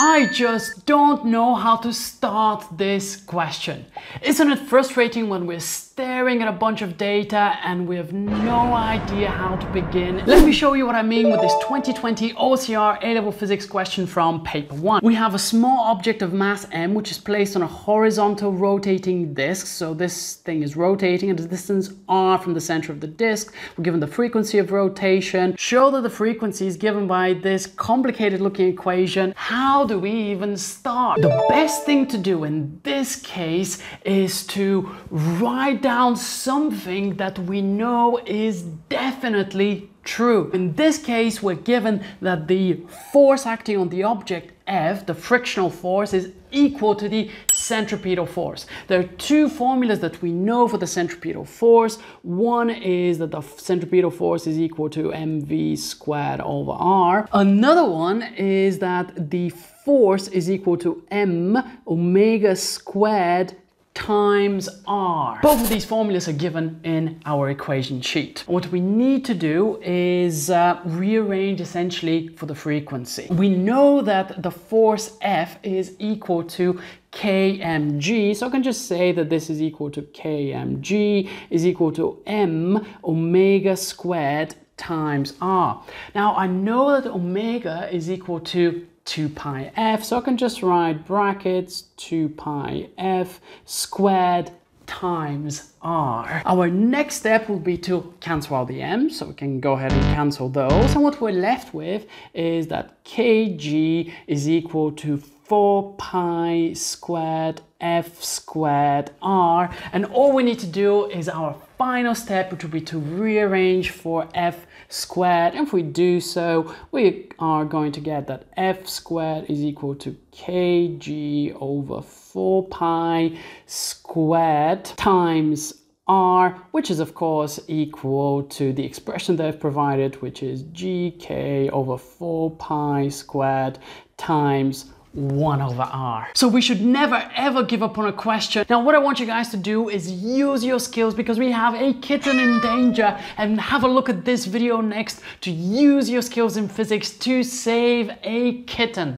I just don't know how to start this question. Isn't it frustrating when we're staring at a bunch of data and we have no idea how to begin? Let me show you what I mean with this 2020 OCR A-level physics question from paper 1. We have a small object of mass m which is placed on a horizontal rotating disc. So this thing is rotating at a distance r from the center of the disc. We're given the frequency of rotation. Show that the frequency is given by this complicated looking equation. How do we even start? The best thing to do in this case is to write down something that we know is definitely true. In this case, we're given that the force acting on the object F, the frictional force, is equal to the centripetal force. There are two formulas that we know for the centripetal force. One is that the centripetal force is equal to mv squared over r. Another one is that the force is equal to m omega squared times r. Both of these formulas are given in our equation sheet. What we need to do is rearrange essentially for the frequency. We know that the force F is equal to kmg, so I can just say that this is equal to kmg is equal to m omega squared times r. Now I know that omega is equal to 2 pi f, so I can just write brackets 2 pi f squared times r. Our next step will be to cancel out the m, so we can go ahead and cancel those, and what we're left with is that kg is equal to 4 pi squared f squared r, and all we need to do is our final step, which will be to rearrange for f squared, and if we do so we are going to get that f squared is equal to kg over 4 pi squared times r, which is of course equal to the expression that I've provided, which is gk over 4 pi squared times 1 over r. So we should never ever give up on a question. Now what I want you guys to do is use your skills, because we have a kitten in danger, and have a look at this video next to use your skills in physics to save a kitten.